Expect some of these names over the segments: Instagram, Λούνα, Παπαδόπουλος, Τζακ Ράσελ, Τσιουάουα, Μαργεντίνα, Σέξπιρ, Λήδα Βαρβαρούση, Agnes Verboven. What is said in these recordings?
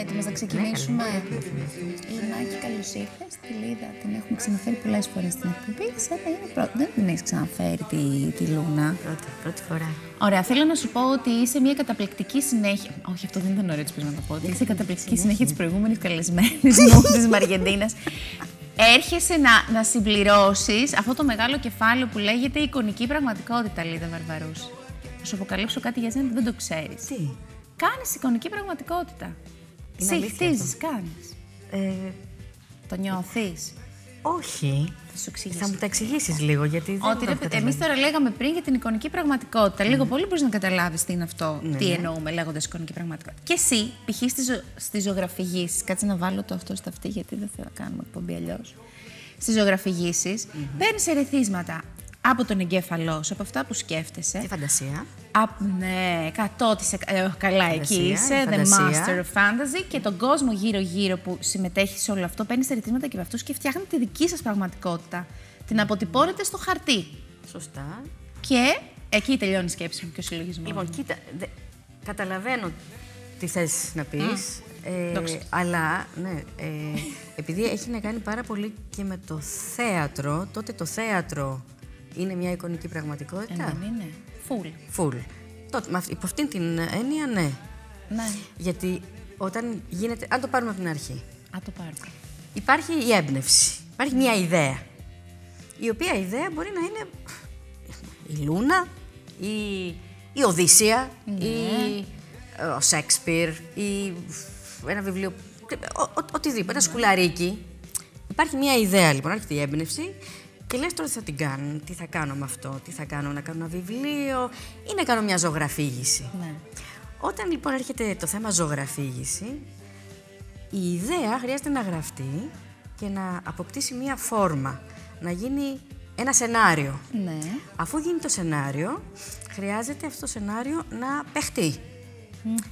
έτοιμες να ξεκινήσουμε? Λουνάκη, καλώς ήρθες. Τη Λήδα την έχουμε ξαναφέρει πολλές φορές στην εκπομπή. Δεν την έχεις ξαναφέρει τη Λούνα. Πρώτη φορά. Ωραία, θέλω να σου πω ότι είσαι μια καταπληκτική συνέχεια. Όχι, αυτό δεν ήταν ωραίο τη να το πω. Είσαι καταπληκτική συνέχεια τη προηγούμενη καλεσμένη μου, τη Μαργεντίνα. Έρχεσαι να συμπληρώσεις αυτό το μεγάλο κεφάλαιο που λέγεται εικονική πραγματικότητα, Λήδα Βαρβαρούση. Θα σου αποκαλύψω κάτι για σένα που δεν το ξέρεις. Τι? Κάνεις εικονική πραγματικότητα. Συχτίζεις, κάνεις. Το νιώθεις. Όχι. Θα σου εξηγήσω. Θα μου τα εξηγήσεις λίγο, γιατί δεν ότι, το εμείς τώρα λέγαμε πριν για την εικονική πραγματικότητα. Λίγο πολύ μπορείς να καταλάβεις τι είναι αυτό, τι εννοούμε λέγοντας εικονική πραγματικότητα. Και εσύ, π.χ. στη ζωγραφηγήσεις, κάτσε να βάλω το αυτό στα αυτή, γιατί δεν θα κάνουμε εκπομπή αλλιώς. Στις ζωγραφηγήσεις, παίρνεις ερεθίσματα από τον εγκέφαλό σου, από αυτά που σκέφτεσαι. Τη φαντασία. Ναι, 100% καλά, εκεί είσαι. The master of fantasy. Και τον κόσμο γύρω-γύρω που συμμετέχει σε όλο αυτό, παίρνει ερεθίσματα και από αυτούς και φτιάχνει τη δική σας πραγματικότητα. Την αποτυπώνετε στο χαρτί. Σωστά. Και εκεί τελειώνει η σκέψη μου και ο συλλογισμός. Λοιπόν, κοίτα, καταλαβαίνω τι θες να πεις. Αλλά, ναι, επειδή έχει να κάνει πάρα πολύ και με το θέατρο, τότε το θέατρο. Είναι μια εικονική πραγματικότητα. Δεν είναι. Φουλ. Υπό αυτήν την έννοια, ναι. Ναι. Γιατί όταν γίνεται. Αν το πάρουμε από την αρχή. Υπάρχει η έμπνευση. Υπάρχει μια ιδέα. Η οποία ιδέα μπορεί να είναι η Λούνα, η Οδύσσια, ο Σέξπιρ, ένα βιβλίο. Οτιδήποτε. Ένα σκουλαρίκι. Υπάρχει μια ιδέα, λοιπόν. Άρχεται η έμπνευση. Και λες τώρα τι θα την κάνω, τι θα κάνω με αυτό, τι θα κάνω, να κάνω ένα βιβλίο ή να κάνω μια ζωγραφήγηση. Ναι. Όταν λοιπόν έρχεται το θέμα ζωγραφήγηση, η ιδέα χρειάζεται να γραφτεί και να αποκτήσει μια φόρμα, να γίνει ένα σενάριο. Ναι. Αφού γίνει το σενάριο, χρειάζεται αυτό το σενάριο να παιχτεί.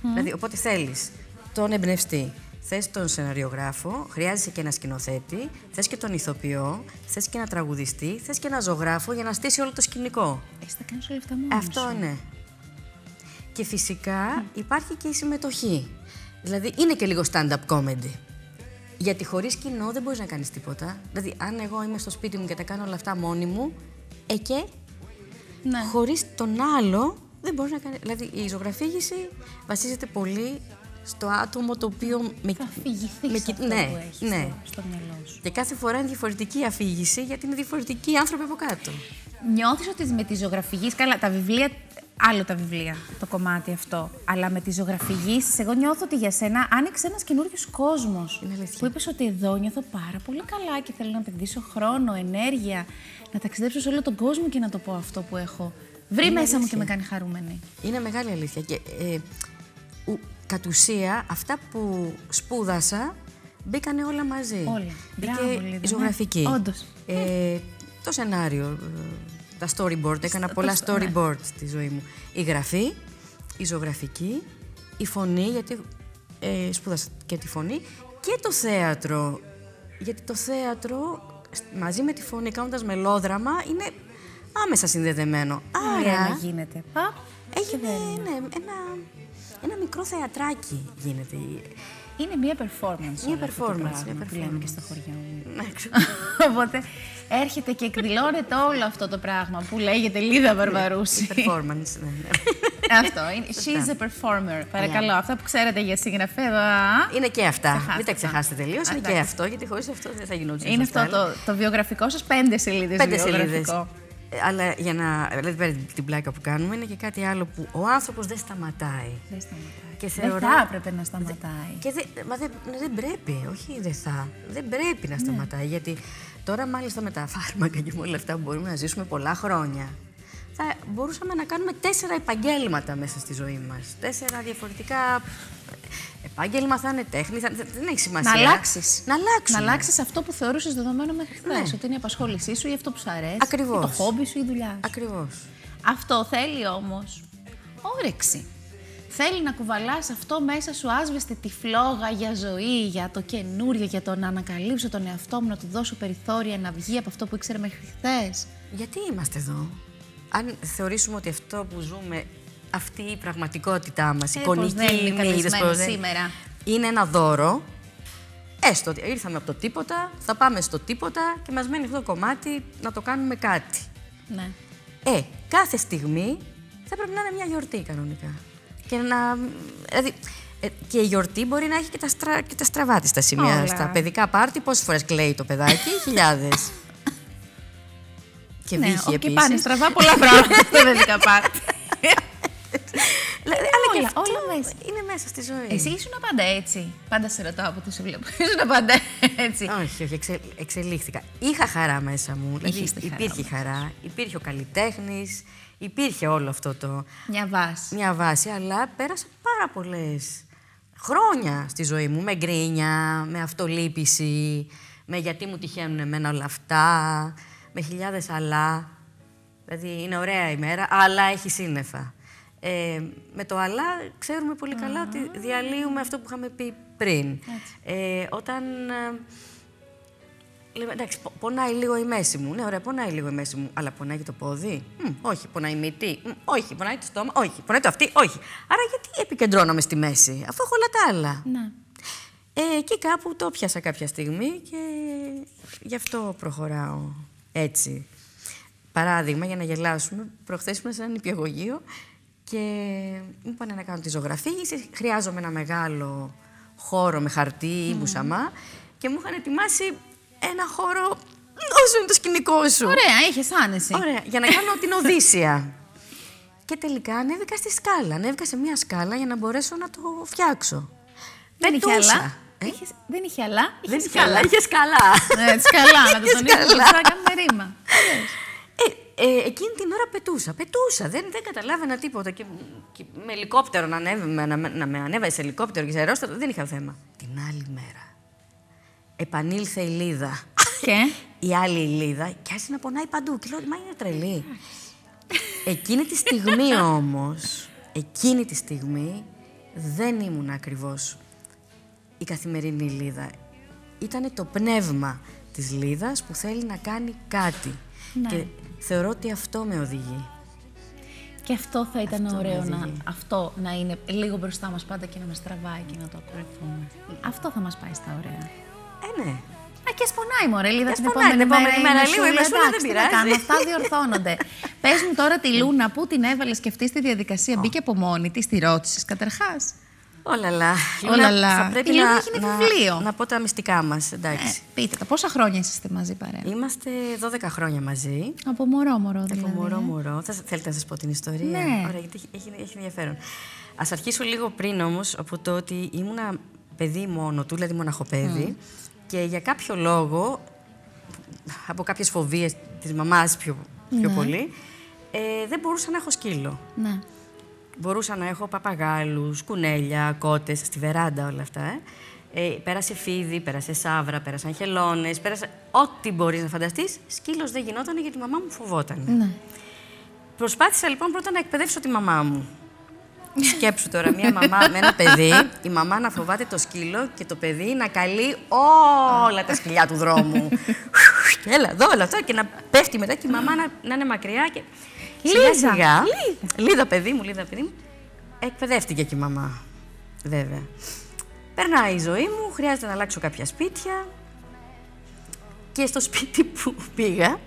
Δηλαδή, οπότε θέλεις τον εμπνευστή. Θες τον σεναριογράφο, χρειάζεσαι και ένα σκηνοθέτη, θες και τον ηθοποιό, θες και ένα τραγουδιστή, θες και ένα ζωγράφο για να στήσει όλο το σκηνικό. Εσύ τα κάνεις όλα αυτά μόνος. Αυτό ναι. Και φυσικά υπάρχει και η συμμετοχή. Δηλαδή είναι και λίγο stand-up comedy. Γιατί χωρίς κοινό δεν μπορείς να κάνεις τίποτα. Δηλαδή αν εγώ είμαι στο σπίτι μου και τα κάνω όλα αυτά μόνη μου, και ναι. Χωρίς τον άλλο δεν μπορείς να κάνεις. Δηλαδή η ζωγραφήγηση βασίζεται πολύ στο άτομο το οποίο με στο μυαλό σου. Και κάθε φορά είναι διαφορετική αφήγηση, γιατί είναι διαφορετικοί άνθρωποι από κάτω. Νιώθεις ότι με τη ζωγραφηγή, καλά τα βιβλία, άλλο τα βιβλία, το κομμάτι αυτό, αλλά με τη ζωγραφηγή, εγώ νιώθω ότι για σένα άνοιξε ένας καινούριος κόσμος. Που είπες ότι εδώ νιώθω πάρα πολύ καλά και θέλω να επενδύσω χρόνο, ενέργεια, να ταξιδέψω σε όλο τον κόσμο και να το πω αυτό που έχω βρει είναι μέσα αλήθεια. Μου και με κάνει χαρούμενη. Είναι μεγάλη αλήθεια. Και, κατ' ουσία, αυτά που σπούδασα μπήκανε όλα μαζί. Όλα. Μπήκε η ζωγραφική. Όντως. Το σενάριο, τα storyboard, έκανα πολλά storyboard στη ζωή μου. Η γραφή, η ζωγραφική, η φωνή, γιατί σπούδασα και τη φωνή, και το θέατρο. Γιατί το θέατρο μαζί με τη φωνή, κάνοντας μελόδραμα, είναι άμεσα συνδεδεμένο. Άρα γίνεται. Έγινε ένα μικρό θεατράκι γίνεται. Είναι μια performance. Μια performance. Λέμε και στα χωριά μου. Οπότε έρχεται και εκδηλώνεται όλο αυτό το πράγμα που λέγεται Λήδα Βαρβαρούση. Performance, ναι. Αυτό. She's a performer. Παρακαλώ. Αυτά που ξέρετε για συγγραφέα. Είναι και αυτά. Μην τα ξεχάσετε τελείως. Είναι και αυτό, γιατί χωρίς αυτό δεν θα γινόταν. Είναι αυτό το βιογραφικό σας 5 σελίδες. 5 σελίδες. Αλλά για να παίρνετε την πλάκα που κάνουμε, είναι και κάτι άλλο που ο άνθρωπος δεν σταματάει. Και θεωρώ... Δεν θα έπρεπε να σταματάει. Μα δεν πρέπει, όχι δεν θα. Δεν πρέπει να σταματάει, γιατί τώρα μάλιστα με τα φάρμακα και με όλα αυτά που μπορούμε να ζήσουμε πολλά χρόνια, θα μπορούσαμε να κάνουμε 4 επαγγέλματα μέσα στη ζωή μας. 4 διαφορετικά... Επάγγελμα θα είναι, τέχνη, δεν έχει σημασία. Να αλλάξεις αυτό που θεωρούσες δεδομένο μέχρι χθες. Ότι είναι η απασχόλησή σου ή αυτό που σου αρέσει. Ακριβώς. Ή το χόμπι σου ή η δουλειά σου. Ακριβώς. Αυτό θέλει όμως όρεξη. Θέλει να κουβαλάς αυτό μέσα σου, άσβεστη τη φλόγα για ζωή, για το καινούριο, για το να ανακαλύψω τον εαυτό μου, να του δώσω περιθώρια να βγει από αυτό που ήξερε μέχρι χθες. Γιατί είμαστε εδώ, αν θεωρήσουμε ότι αυτό που ζούμε. Αυτή η πραγματικότητά μας, η εικονική, η σήμερα. είναι ένα δώρο. Έστω ότι ήρθαμε από το τίποτα, θα πάμε στο τίποτα και μας μένει αυτό το κομμάτι να το κάνουμε κάτι. Ναι. Κάθε στιγμή θα πρέπει να είναι μια γιορτή κανονικά. Και, δηλαδή, και η γιορτή μπορεί να έχει και τα στραβά της τα σημεία. Όλα. Στα παιδικά πάρτι πόσες φορές κλαίει το παιδάκι, χιλιάδες. Και ναι, βύχει επίσης. Και πάνε στραβά πολλά πράγματα στα παιδικά πάρτι. Δηλαδή, αλλά όλα, και όλα μέσα. Είναι μέσα στη ζωή. Εσύ ήσουν πάντα έτσι. Πάντα σε ρωτάω από τι σου βλέπω. Ήσουν πάντα έτσι. Όχι, όχι. Εξελίχθηκα. Είχα χαρά μέσα μου. Υπήρχε χαρά. Υπήρχε ο καλλιτέχνης. Υπήρχε όλο αυτό το. Μια βάση. Μια βάση. Αλλά πέρασα πάρα πολλές χρόνια στη ζωή μου. Με γκρίνια, με αυτολύπηση, με γιατί μου τυχαίνουν εμένα όλα αυτά. Με χιλιάδες αλλά. Δηλαδή είναι ωραία ημέρα, αλλά έχει σύννεφα. Με το αλλά ξέρουμε πολύ καλά ότι διαλύουμε αυτό που είχαμε πει πριν. Όταν λέμε, εντάξει, πονάει λίγο η μέση μου. Ναι, ωραία, πονάει λίγο η μέση μου. Αλλά πονάει και το πόδι. Όχι. Πονάει η μύτη. Όχι. Πονάει το στόμα. Όχι. Πονάει το αυτή. Όχι. Άρα γιατί επικεντρώνομαι στη μέση, αφού έχω όλα τα άλλα. Ναι. Και κάπου το πιάσα κάποια στιγμή και γι' αυτό προχωράω έτσι. Παράδειγμα, για να γελάσουμε, προχθές ήμουν σε ένα νηπιαγωγείο και μου είπαν να κάνω τη ζωγραφήγηση. Χρειάζομαι ένα μεγάλο χώρο με χαρτί, μπουσαμά. Και μου είχαν ετοιμάσει ένα χώρο όσο είναι το σκηνικό σου. Ωραία, είχες άνεση. Ωραία, για να κάνω την Οδύσσεια. Και τελικά ανέβηκα στη σκάλα. Ανέβηκα σε μία σκάλα για να μπορέσω να το φτιάξω. Δεν είχε αλλά. Δεν είχε αλλά. Δεν είχε αλλά. Είχε σκαλά. Σκαλά, να το τονίσουμε. Να κάνουμε ρήμα. Εκείνη την ώρα πετούσα, δεν καταλάβαινα τίποτα και με ελικόπτερο να με ανέβασε σε ελικόπτερο και σε αερόστατο, δεν είχα θέμα. Την άλλη μέρα επανήλθε η Λήδα, και? Η άλλη η Λήδα και άρχισε να πονάει παντού και λέω μα είναι τρελή. Εκείνη τη στιγμή όμως, δεν ήμουν ακριβώς η καθημερινή Λήδα. Ήτανε το πνεύμα της Λήδας που θέλει να κάνει κάτι. Ναι. Και θεωρώ ότι αυτό με οδηγεί. Και αυτό θα ήταν ωραίο να είναι λίγο μπροστά μας πάντα και να μας τραβάει και να το ακολουθούμε. Αυτό θα μας πάει στα ωραία. Ναι. Και ας πονάει μωρέ, Λήδα την επόμενη μέρα. Λίγο η μεσούλα δεν πειράζει. Κάνω, αυτά διορθώνονται. Πες μου τώρα τη Λούνα, πού την έβαλες και αυτή στη διαδικασία, μπήκε από μόνη της, τη ρώτησες καταρχάς. Όλαλα. Θα πρέπει να πω τα μυστικά μας, εντάξει. Πείτε τα, πόσα χρόνια είστε μαζί παρέα? Είμαστε 12 χρόνια μαζί. Από μωρό-μωρό δηλαδή. Από μωρό-μωρό. Θέλετε να σας πω την ιστορία? Ναι. Ωραία, γιατί έχει ενδιαφέρον. Ας αρχίσω λίγο πριν όμως από το ότι ήμουνα παιδί μόνο του, δηλαδή μοναχοπέδι. Και για κάποιο λόγο, από κάποιες φοβίες της μαμάς πιο πολύ, δεν μπορούσα να έχω σκύλο. Ναι. Μπορούσα να έχω παπαγάλους, κουνέλια, κότες, στη βεράντα όλα αυτά. Πέρασε φίδι, πέρασε σαύρα, πέρασαν χελώνες, πέρασε ό,τι μπορείς να φανταστείς. Σκύλος δεν γινόταν γιατί η μαμά μου φοβόταν. Ναι. Προσπάθησα λοιπόν πρώτα να εκπαιδεύσω τη μαμά μου. Σκέψου τώρα μια μαμά με ένα παιδί, η μαμά να φοβάται το σκύλο και το παιδί να καλεί όλα τα σκυλιά του δρόμου. Έλα εδώ, όλα αυτά και να πέφτει μετά και η μαμά να είναι μακριά και... Λήδα. Λήδα παιδί μου. Εκπαιδεύτηκε και η μαμά, βέβαια. Περνάει η ζωή μου, χρειάζεται να αλλάξω κάποια σπίτια. Και στο σπίτι που πήγα,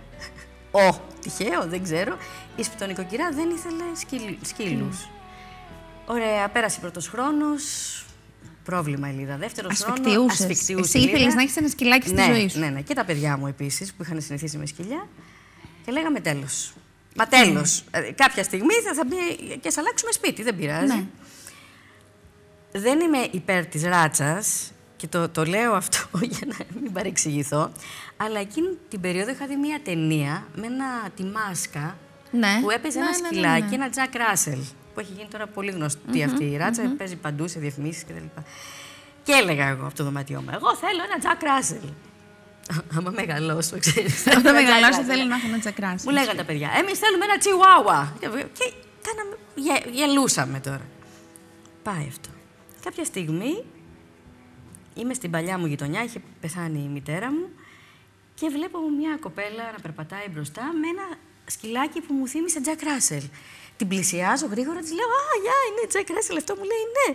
τυχαίο, δεν ξέρω, η σπιτονοικοκυρά δεν ήθελε σκύλους. Ωραία, πέρασε πρώτος χρόνος, πρόβλημα η Λήδα. Δεύτερος χρόνος, ασφικτιούσε. Εσύ ήθελες να έχεις ένα σκυλάκι στη ζωή σου. Ναι, και τα παιδιά μου επίσης που είχαν συνηθίσει με σκυλιά. Και λέγαμε τέλος. Μα τέλος. Κάποια στιγμή θα μπει και θα αλλάξουμε σπίτι, δεν πειράζει. Ναι. Δεν είμαι υπέρ της ράτσας και το λέω αυτό για να μην παρεξηγηθώ. Αλλά εκείνη την περίοδο είχα δει μία ταινία με τη μάσκα που έπαιζε ένα σκυλάκι, ένα Τζακ Ράσελ. Που έχει γίνει τώρα πολύ γνωστή αυτή η ράτσα, παίζει παντού σε διαφημίσεις κτλ. Και έλεγα εγώ από το δωμάτιό μου: εγώ θέλω ένα Τζακ Ράσελ. Άμα μεγαλώσω, ξέρεις. Όταν μεγαλώσω, θέλω να έχω ένα Τζακ Ράσελ. Μου λέγανε τα παιδιά: εμείς θέλουμε ένα Τσιουάουα. Και γελούσαμε τώρα. Πάει αυτό. Κάποια στιγμή είμαι στην παλιά μου γειτονιά, είχε πεθάνει η μητέρα μου και βλέπω μια κοπέλα να περπατάει μπροστά με ένα σκυλάκι που μου θύμισε Τζακ Ράσελ. Την πλησιάζω γρήγορα, της λέω «Α, γεια, είναι Τζακ Ράσελ αυτό». Μου λέει «Ναι».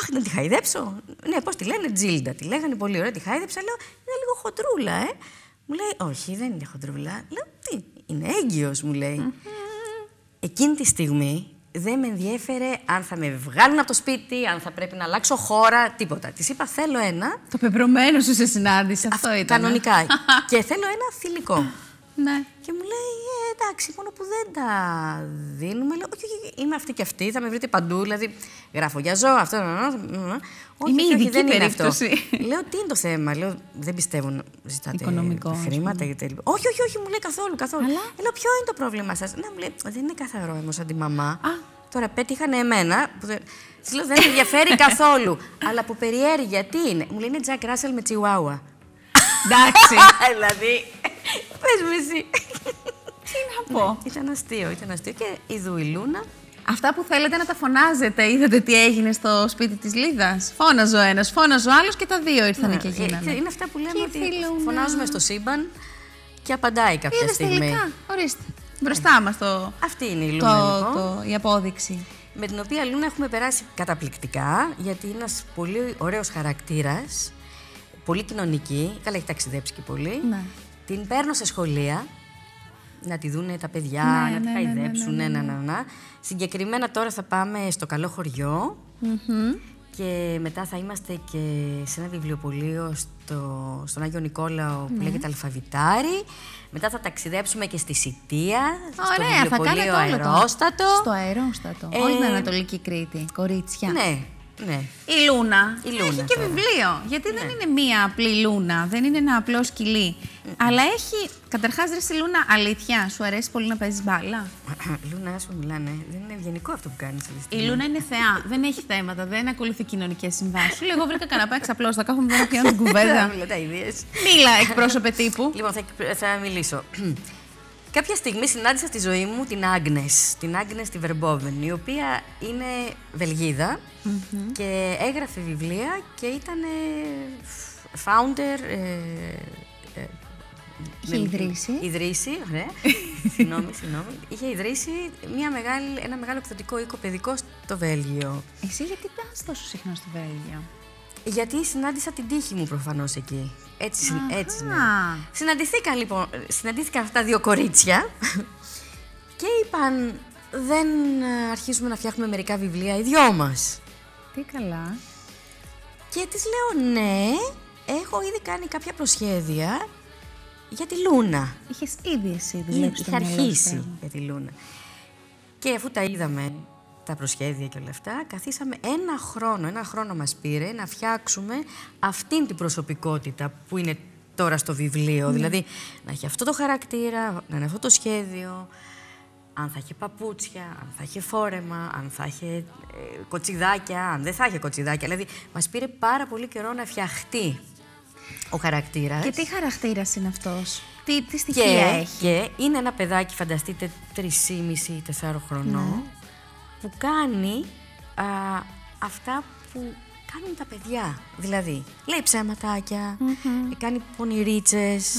«Αχ, να τη χαϊδέψω». «Ναι, πώς τη λένε, Τζίλντα». Τη λέγανε πολύ ωραία, τη χαϊδέψα. Λέω «Είναι λίγο χοντρούλα, ε». Μου λέει «Όχι, δεν είναι χοντρούλα». Λέω «Τι, είναι έγκυος», μου λέει. Εκείνη τη στιγμή δεν με ενδιέφερε αν θα με βγάλουν από το σπίτι, αν θα πρέπει να αλλάξω χώρα, τίποτα. Της είπα «Θέλω ένα». Το πεπρωμένο σου σε συνάντηση, αυτό ήταν. Κανονικά. Και θέλω ένα θηλυκό. Ναι. Και μου λέει εντάξει, μόνο που δεν τα δίνουμε. Λέω, όχι, είμαι αυτή και αυτή, θα με βρείτε παντού. Δηλαδή, γράφω για ζώα, αυτό. Όχι, δεν είναι αυτό. Λέω, τι είναι το θέμα. Λέω, δεν πιστεύω να ζητάτε χρήματα. Όχι, όχι, όχι, μου λέει καθόλου. Λέω, ποιο είναι το πρόβλημά σας. Να μου λέει, δεν είναι καθαρό όμω σαν τη μαμά. Τώρα πέτυχαν εμένα. Τη λέω, δεν ενδιαφέρει καθόλου. Αλλά από περιέργεια, τι είναι. Μου λέει, είναι Τζακ Ράσελ με Τσιουάουα. Εντάξει. Δηλαδή. Πες μου εσύ. Τι να πω. Ναι, ήταν αστείο, ήταν αστείο. Και η Λούνα. Αυτά που θέλετε να τα φωνάζετε. Είδατε τι έγινε στο σπίτι της Λίδας. Φώναζε ο ένας, φώναζε ο άλλος και τα δύο ήρθαν ναι, και γίνανε. Είναι αυτά που λέμε και ότι φωνάζουμε στο σύμπαν και απαντάει κάποια στιγμή. Τελικά. Ορίστε. Μπροστά μας το. Αυτή είναι η Λούνα. Η απόδειξη. Με την οποία Λούνα έχουμε περάσει καταπληκτικά, γιατί είναι ένας πολύ ωραίος χαρακτήρας. Πολύ κοινωνική. Καλά, έχει ταξιδέψει και πολύ. Ναι. Την παίρνω σε σχολεία, να τη δουν τα παιδιά, να τη χαϊδέψουν, Συγκεκριμένα τώρα θα πάμε στο Καλό Χωριό και μετά θα είμαστε και σε ένα βιβλιοπωλείο στον Άγιο Νικόλαο που λέγεται Αλφαβητάρι. Μετά θα ταξιδέψουμε και στη Σιτία, στο βιβλιοπωλείο Αερόστατο. Στο Αερόστατο, όλη την Ανατολική Κρήτη, κορίτσια. Ναι. Ναι. Η Λούνα. Έχει και βιβλίο. Γιατί δεν είναι μία απλή Λούνα, δεν είναι ένα απλό σκυλί. Αλλά έχει. Καταρχάς, ρε στη Λούνα, αλήθεια, σου αρέσει πολύ να παίζεις μπάλα. Λούνα, σου μιλάνε. Δεν είναι ευγενικό αυτό που κάνεις. Η Λούνα είναι θεά. Δεν έχει θέματα, δεν ακολουθεί κοινωνικές συμβάσεις. Λέει, εγώ βρήκα καναπέ, ξαπλώστακα. Έχουμε τώρα πια την κουβέντα. Μίλα, εκπρόσωπε τύπου. Λοιπόν, θα μιλήσω. Κάποια στιγμή συνάντησα στη ζωή μου την Agnes, τη Verboven, η οποία είναι Βελγίδα και έγραφε βιβλία και ήταν founder, ιδρύσει, συγγνώμη, είχε ιδρύσει ένα μεγάλο εκδοτικό οίκο παιδικό στο Βέλγιο. Εσύ γιατί πας τόσο συχνά στο Βέλγιο? Γιατί συνάντησα την τύχη μου προφανώς εκεί. Έτσι ναι. Συναντήθηκαν αυτά δύο κορίτσια και είπαν δεν αρχίζουμε να φτιάχνουμε μερικά βιβλία οι δυο μας. Τι καλά. Και της λέω ναι, έχω ήδη κάνει κάποια προσχέδια για τη Λούνα. Είχες ήδη εσύ δουλέψει? Είχα αρχίσει για τη Λούνα. Και αφού τα είδαμε τα προσχέδια και όλα αυτά, καθίσαμε ένα χρόνο μας πήρε να φτιάξουμε αυτήν την προσωπικότητα που είναι τώρα στο βιβλίο. Δηλαδή, να έχει αυτό το χαρακτήρα, να είναι αυτό το σχέδιο, αν θα έχει παπούτσια, αν θα έχει φόρεμα, αν θα έχει κοτσιδάκια, αν δεν θα έχει κοτσιδάκια. Δηλαδή, μας πήρε πάρα πολύ καιρό να φτιαχτεί ο χαρακτήρας. Και τι χαρακτήρας είναι αυτός? Τι στοιχεία έχει? Και είναι ένα παιδάκι, φανταστείτε, 3,5-4 χρονών, που κάνει αυτά που κάνουν τα παιδιά. Δηλαδή, λέει ψέματάκια, κάνει πονηρίτσες,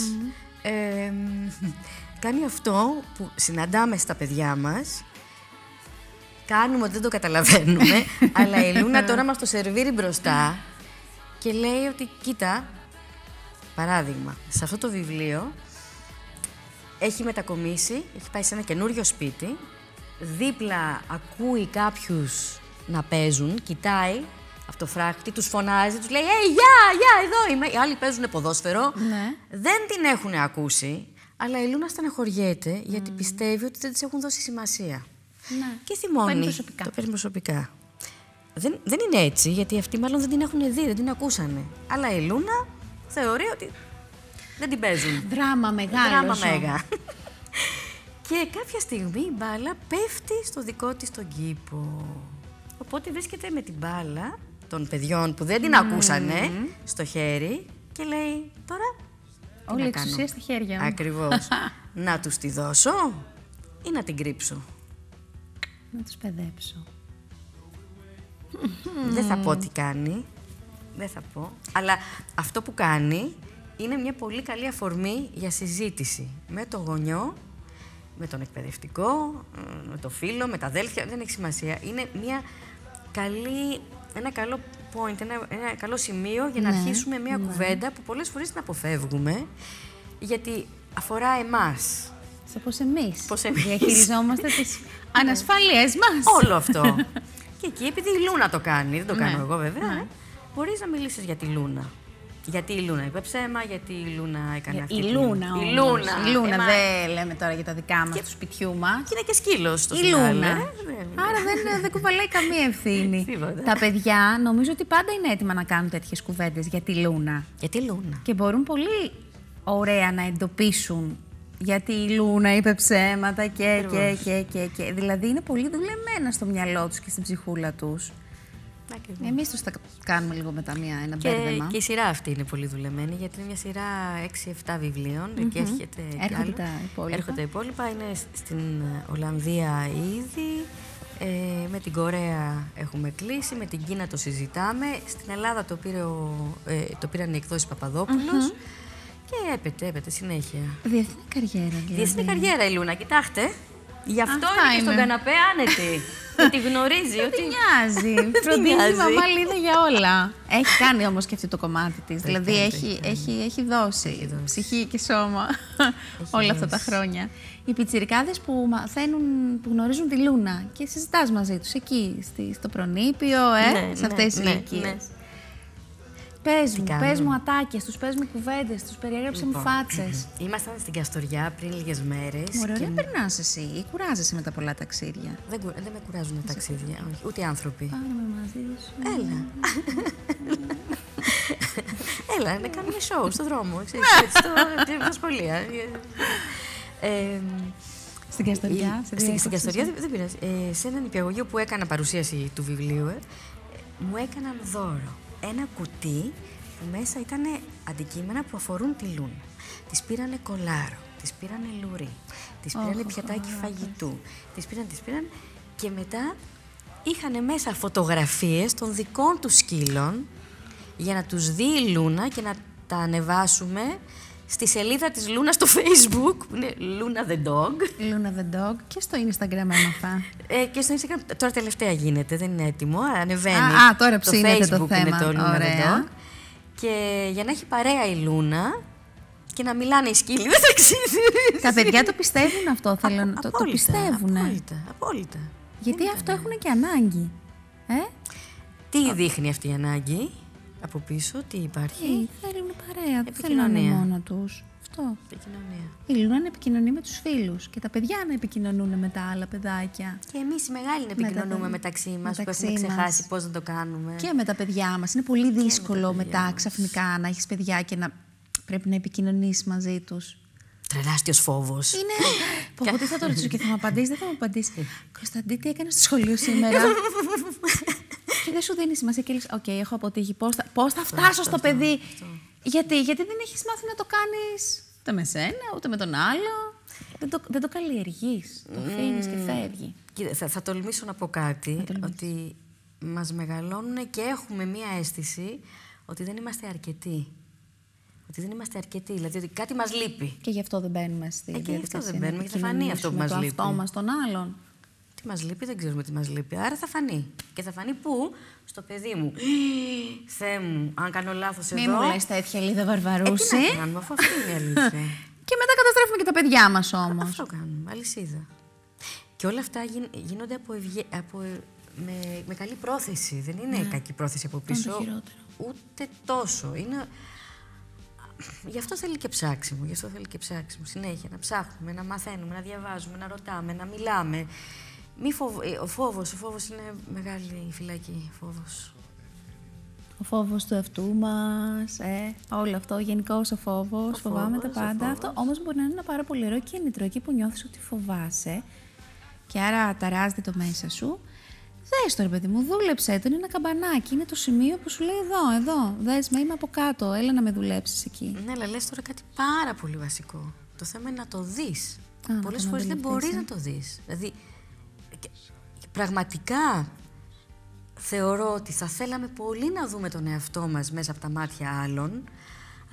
κάνει αυτό που συναντάμε στα παιδιά μας. Κάνουμε ότι δεν το καταλαβαίνουμε, αλλά η Λούνα τώρα μας το σερβίρει μπροστά και λέει ότι, κοίτα, παράδειγμα, σε αυτό το βιβλίο έχει μετακομίσει, έχει πάει σε ένα καινούριο σπίτι, δίπλα ακούει κάποιους να παίζουν, κοιτάει αυτοφράκτη, τους φωνάζει, τους λέει «Γεια, εδώ είμαι». Οι άλλοι παίζουν ποδόσφαιρο. Δεν την έχουν ακούσει, αλλά η Λούνα στεναχωριέται γιατί πιστεύει ότι δεν της έχουν δώσει σημασία. Και θυμώνει. Το παίρνει προσωπικά. Δεν είναι έτσι, γιατί αυτοί μάλλον δεν την έχουν δει, δεν την ακούσανε. Αλλά η Λούνα θεωρεί ότι δεν την παίζουν. Δράμα μεγάλο. Και κάποια στιγμή η μπάλα πέφτει στο δικό της τον κήπο. Οπότε βρίσκεται με την μπάλα των παιδιών που δεν την ακούσανε στο χέρι και λέει τώρα όλη η εξουσία στη χέρια μου. Ακριβώς. Να τους τη δώσω ή να την κρύψω? Να τους παιδέψω. Δεν θα πω τι κάνει. Δεν θα πω. Αλλά αυτό που κάνει είναι μια πολύ καλή αφορμή για συζήτηση με το γονιό με τον εκπαιδευτικό, με το φίλο, με τα αδέλφια, δεν έχει σημασία. Είναι μια καλή, ένα καλό point, ένα καλό σημείο για να αρχίσουμε μια κουβέντα που πολλές φορές την αποφεύγουμε, γιατί αφορά εμάς. Σε πώς εμείς διαχειριζόμαστε τις ανασφάλειές μας. Όλο αυτό. Και εκεί, επειδή η Λούνα το κάνει, δεν το κάνω εγώ βέβαια, μπορείς να μιλήσεις για τη Λούνα. Γιατί η Λούνα είπε ψέμα, γιατί η Λούνα έκανε αυτή. Η Λούνα δεν λέμε τώρα για τα δικά μας, του σπιτιού μας. Και είναι και σκύλος το σπιτιού. Η Λούνα. Άρα δεν κουβαλάει καμία ευθύνη. Τα παιδιά νομίζω ότι πάντα είναι έτοιμα να κάνουν τέτοιες κουβέντες για τη Λούνα. Και μπορούν πολύ ωραία να εντοπίσουν γιατί η Λούνα είπε ψέματα και. Δηλαδή είναι πολύ δουλεμένα στο μυαλό τους και στην ψυχούλα τους. Εμείς τους τα κάνουμε λίγο μετά ένα μπέρδεμα. Και η σειρά αυτή είναι πολύ δουλεμένη, γιατί είναι μια σειρά 6-7 βιβλίων. Εκεί έρχονται τα υπόλοιπα. Είναι στην Ολλανδία ήδη. Με την Κορέα έχουμε κλείσει. Με την Κίνα το συζητάμε. Στην Ελλάδα το πήραν οι εκδόσεις Παπαδόπουλος. Και έπεται συνέχεια. Διεθνή καριέρα, δηλαδή. Διεθνή καριέρα η Λούνα, κοιτάξτε. Γι' αυτό είναι στον καναπέ άνετη. Τη γνωρίζει. Δεν νοιάζει. Φροντίζει η μαμά Λήδα για όλα. Έχει κάνει όμως και αυτό το κομμάτι της. Δηλαδή έχει δώσει ψυχή και σώμα όλα αυτά τα χρόνια. Οι πιτσιρικάδες που μαθαίνουν, που γνωρίζουν τη Λούνα και συζητάς μαζί τους εκεί, στο προνήπιο, σε αυτές τις ηλικίες. Πες μου ατάκες, τους πες μου κουβέντες, τους περιέγραψε μου φάτσες. Ήμασταν στην Καστοριά πριν λίγες μέρες. Ωραία, δεν περνάς εσύ ή κουράζεσαι με τα πολλά ταξίδια? Δεν με κουράζουν τα ταξίδια, ούτε οι άνθρωποι. Πάμε μαζί σου. Έλα, να κάνουμε show στον δρόμο, στα σχολεία. Στην Καστοριά. Στην Καστοριά δεν πειράζει. Σε έναν νηπιαγωγείο που έκανα παρουσίαση του βιβλίου, μου έκαναν δώρο. Ένα κουτί που μέσα ήταν αντικείμενα που αφορούν τη Λούνα. Της πήρανε κολάρο, της πήρανε λουρί, της πήρανε πιατάκι φαγητού, της πήραν και μετά είχανε μέσα φωτογραφίες των δικών τους σκύλων για να τους δει η Λούνα και να τα ανεβάσουμε στη σελίδα της Λούνα στο Facebook, που είναι Λούνα the Dog. Λούνα the Dog και στο Instagram αυτά. Και στο Instagram τώρα τελευταία γίνεται, δεν είναι έτοιμο, ανεβαίνει. Τώρα ψήνεται το Facebook θέμα. Είναι το Λούνα the Dog. Και για να έχει παρέα η Λούνα και να μιλάνε οι σκύλοι μεταξύ τους. Τα παιδιά το πιστεύουν αυτό, θέλω να το πιστεύουν. Απόλυτα. Γιατί αυτό έχουν και ανάγκη. Τι δείχνει αυτή η ανάγκη? Από πίσω, τι υπάρχει. Θέλουν παρέα, δεν θέλουν μόνο τους. Αυτό. Επικοινωνία. Η Λούνα να επικοινωνεί με τους φίλους και τα παιδιά να επικοινωνούν με τα άλλα παιδάκια. Και εμείς οι μεγάλοι να επικοινωνούμε μεταξύ μας, που έχουμε ξεχάσει πώς να το κάνουμε. Και με τα παιδιά μας. Είναι πολύ δύσκολο μετά ξαφνικά να έχεις παιδιά και να πρέπει να επικοινωνείς μαζί τους. Τεράστιος φόβος. Είναι. Πότε θα το ρωτήσω και θα μου απαντήσει, δεν θα μου απαντήσει. Κωνσταντή, τι έκανες στο σχολείο σήμερα? Και δεν σου δίνει σημασία και λες, οκ, έχω αποτύχει. Πώς θα φτάσω στο παιδί. Γιατί δεν έχεις μάθει να το κάνεις ούτε με σένα, ούτε με τον άλλο. Δεν το καλλιεργείς. Το αφήνεις και φεύγει. Θα τολμήσω να πω κάτι. Ότι μας μεγαλώνουν και έχουμε μία αίσθηση ότι δεν είμαστε αρκετοί. Δηλαδή ότι κάτι μας λείπει. Και γι' αυτό δεν μπαίνουμε στη διαδικασία. Και γι' αυτό δεν μπαίνουμε. Και θα φανεί αυτό που μας λείπει. Το αυτό μας τον άλλον. Μας λείπει, δεν ξέρουμε τι μας λείπει. Άρα θα φανεί. Και θα φανεί πού? Στο παιδί μου. Θεέ μου, αν κάνω λάθος εδώ. Μη μου λες τέτοια, Λήδα Βαρβαρούση. Τι να κάνουμε, αφού αυτή είναι η αλήθεια. Και μετά καταστρέφουμε και τα παιδιά μας όμως. Αυτό κάνουμε, αλυσίδα. Και όλα αυτά γίνονται με καλή πρόθεση. Δεν είναι κακή πρόθεση από πίσω. Ούτε τόσο. Είναι... Γι' αυτό θέλει και ψάξιμο, συνέχεια να ψάχνουμε, να μαθαίνουμε, να διαβάζουμε, να ρωτάμε, να μιλάμε. Ο φόβος είναι μεγάλη φυλακή, φόβος. Ο φόβος του εαυτού μας, όλο αυτό, γενικώς ο φόβος, φοβάμαι τα πάντα. Αυτό όμως μπορεί να είναι ένα πάρα πολύ ωραίο κίνητρο, εκεί που νιώθεις ότι φοβάσαι και άρα ταράζεται το μέσα σου. Δες το, ρε παιδί μου, δούλεψέ το. Είναι ένα καμπανάκι. Είναι το σημείο που σου λέει εδώ. Δες με, είμαι από κάτω. Έλα να με δουλέψεις εκεί. Ναι, αλλά λες τώρα κάτι πάρα πολύ βασικό. Το θέμα είναι να το δεις. Πολλές φορές δεν μπορείς να το δεις. Δηλαδή, πραγματικά θεωρώ ότι θα θέλαμε πολύ να δούμε τον εαυτό μας μέσα από τα μάτια άλλων,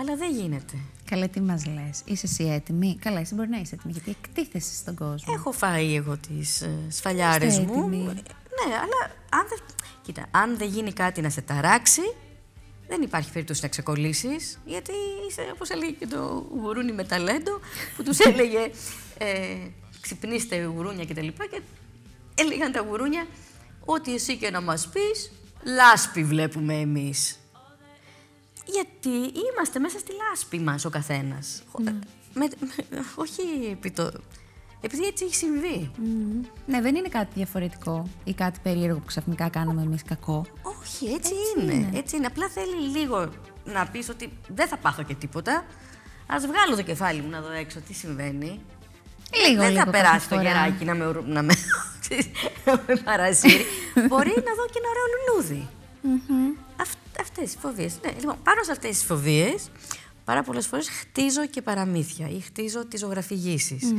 Αλλά δεν γίνεται. Καλέ, τι μας λες, είσαι εσύ έτοιμη? Καλά, εσύ μπορεί να είσαι έτοιμη, γιατί εκτίθεσαι στον κόσμο. Έχω φάει εγώ τις σφαλιάρες μου. Ναι, αλλά αν δεν... Κοίτα, αν δεν γίνει κάτι να σε ταράξει, δεν υπάρχει περίπτωση να ξεκολλήσεις, γιατί είσαι, όπως έλεγε και το γουρούνι με ταλέντο, που τους έλεγε ξυπνήστε γουρούνια κτλ. Και έλεγαν τα γουρούνια ότι εσύ και να μας πεις, λάσπη βλέπουμε εμείς. Γιατί είμαστε μέσα στη λάσπη μας ο καθένας. Όχι επί το... Επειδή έτσι έχει συμβεί. Ναι, δεν είναι κάτι διαφορετικό ή κάτι περίεργο που ξαφνικά κάναμε εμείς κακό. Όχι, έτσι είναι. Απλά θέλει λίγο να πεις ότι δεν θα πάθω και τίποτα. Ας βγάλω το κεφάλι μου να δω έξω τι συμβαίνει. Δεν θα περάσει το γεράκι να με παρασύρει. Μπορεί να δω και ένα ωραίο λουλούδι. Αυτές τις φοβίες. Ναι, λοιπόν, πάνω σε αυτές τις φοβίες, πάρα πολλές φορές χτίζω και παραμύθια ή χτίζω τις ζωγραφηγήσεις.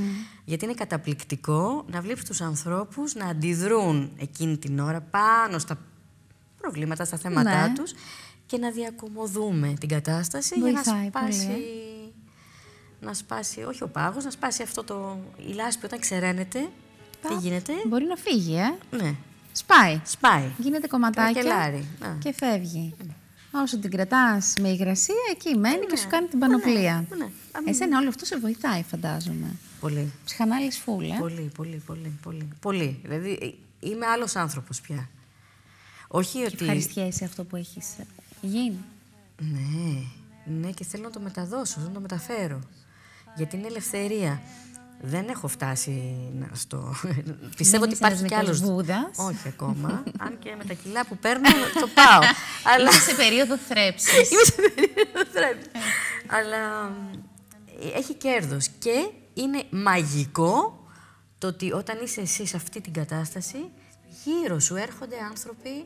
Γιατί είναι καταπληκτικό να βλέπεις τους ανθρώπους να αντιδρούν εκείνη την ώρα πάνω στα προβλήματα, στα θέματά τους και να διακομωδούμε την κατάσταση. Βοηθάει για να σπάσει, πολύ, όχι ο πάγος, να σπάσει αυτό το... Η λάσπη όταν ξεραίνεται, τι γίνεται? Μπορεί να φύγει, Ναι. Σπάει. Γίνεται κομματάκια και φεύγει. Όσο την κρατάς με υγρασία, εκεί μένει και σου κάνει την πανοπλία. Εσένα όλο αυτό σε βοηθάει, φαντάζομαι. Πολύ. Ψυχανάλυση φουλ, Πολύ. Δηλαδή, είμαι άλλος άνθρωπος πια. Όχι και ότι... Ευχαριστιέσαι αυτό που έχεις γίνει. Ναι, και θέλω να το μεταδώσω, να το μεταφέρω. Γιατί είναι ελευθερία. Δεν έχω φτάσει στο... Πιστεύω ότι υπάρχει κι άλλος Βούδας. Όχι ακόμα, αν και με τα κιλά που παίρνω το πάω. Αλλά... Είμαι σε περίοδο θρέψης. Αλλά έχει κέρδος και είναι μαγικό το ότι όταν είσαι εσύ σε αυτή την κατάσταση, γύρω σου έρχονται άνθρωποι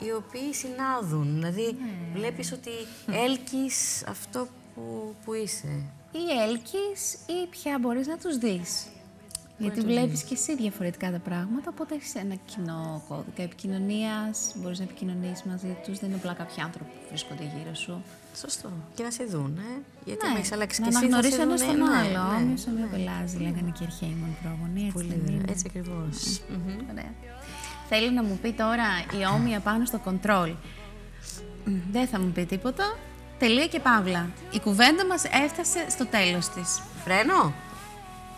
οι οποίοι συνάδουν. Δηλαδή βλέπεις ότι έλκεις αυτό που είσαι. Ή έλκεις ή πια μπορείς να τους δεις. Γιατί βλέπεις και εσύ διαφορετικά τα πράγματα, οπότε έχεις ένα κοινό κώδικα επικοινωνίας, μπορείς να επικοινωνήσεις μαζί τους, δεν είναι απλά κάποιοι άνθρωποι που βρίσκονται γύρω σου. Σωστό. Και να σε δουν, γιατί με έχεις αλλάξει και εσύ. Να αναγνωρίσεις ένα στον άλλο. Όμοιος ομοιοπελάζει, λέγανε και οι αρχαίοι μονπρόγονοι. Πολύ, έτσι ακριβώς. Ωραία. Θέλω να μου πει τώρα η όμοια πάνω στο κοντρόλ. Δεν θα μου πει τίποτα. Τελεία και παύλα. Η κουβέντα μας έφτασε στο τέλος της. Φρένο.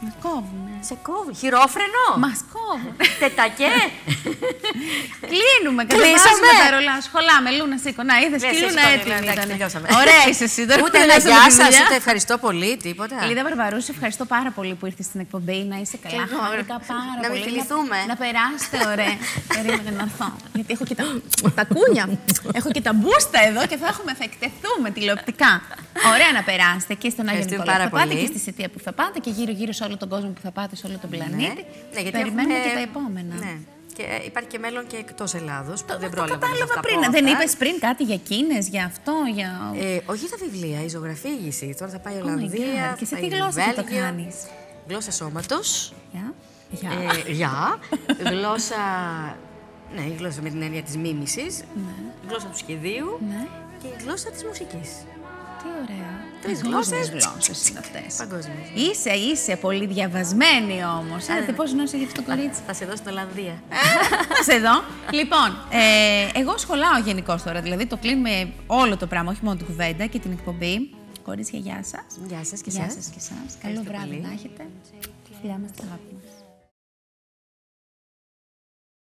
Μας κόβουνε. Σε κόβουν. Χειρόφρενο. Μας κόβουν. Τετακέ. Κλείνουμε. Κλείσαμε τα ρολά. Σχολάμε. Λούνα, σήκω. Να είδες τη Λούνα έτοιμη. Ωραία είσαι εσύ. Ούτε ένα γεια σας, ούτε ευχαριστώ πολύ. Τίποτα. Λήδα Βαρβαρούση, ευχαριστώ πάρα πολύ που ήρθες στην εκπομπή. Να είσαι καλά. Χάρηκα πάρα πολύ. Να μην φιληθούμε. Να περάσετε ωραία. Περίμενα να έρθω. Γιατί έχω και τα κούνια. Έχω και τα μπούστα εδώ και θα έχουμε, θα εκτεθούμε τηλεοπτικά. Ωραία να περάσετε και στον Άγιο Νικολάο που θα πάτε και στη Σιτία που θα πάτε και γύρω-γύρω σε όλο τον κόσμο που θα πάτε, σε όλο τον πλανήτη. Ναι, γιατί περιμένουμε και τα επόμενα. Ναι. Και υπάρχει και μέλλον και εκτός Ελλάδος. Το κατάλαβα πριν. Δεν είπες πριν κάτι για Κίνες, για αυτό, για. Όχι τα βιβλία, η ζωγραφήγηση. Τώρα θα πάει η Ολλανδία. Και σε τι γλώσσα θα το κάνεις? Γλώσσα σώματος. Γεια. Γλώσσα. Ναι, η γλώσσα με την έννοια της μίμησης. Γλώσσα του σχεδίου. Και η γλώσσα της μουσικής. Τι ωραία. Τρεις γλώσσες είναι αυτές. Παγκόσμιες. Είσαι πολύ διαβασμένη όμως. Είδατε πόσο νόση έχετε το κορίτσι. Θα σε δω στην Ολλανδία. Θα σε δω. Λοιπόν, εγώ σχολάω γενικώς τώρα. Δηλαδή το κλείνουμε όλο το πράγμα, όχι μόνο την κουβέντα και την εκπομπή. Κορίτσια, γεια σας. Γεια σας και εσάς. Καλό βράδυ να έχετε. Φιλιά μας, αγάπη μας.